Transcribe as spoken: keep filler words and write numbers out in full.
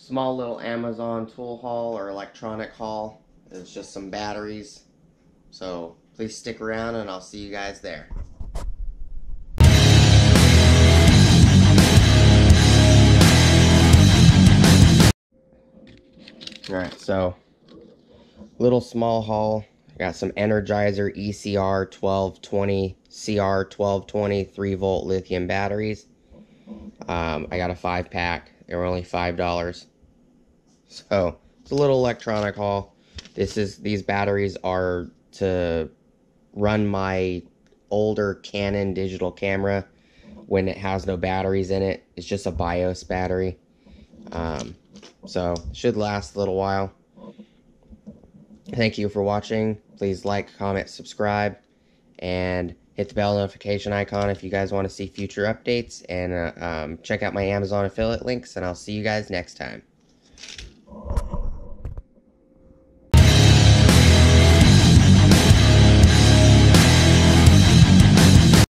small little Amazon tool haul or electronic haul. It's just some batteries. So please stick around and I'll see you guys there. Alright, so little small haul. I got some Energizer E C R twelve twenty, C R twelve twenty three volt lithium batteries. Um, I got a five pack. They were only five dollars. So it's a little electronic haul. This is these batteries are to run my older Canon digital camera when it has no batteries in it. It's just a BIOS battery. Um, so it should last a little while. Thank you for watching. Please like, comment, subscribe, and hit the bell notification icon if you guys want to see future updates. And uh, um, check out my Amazon affiliate links, and I'll see you guys next time.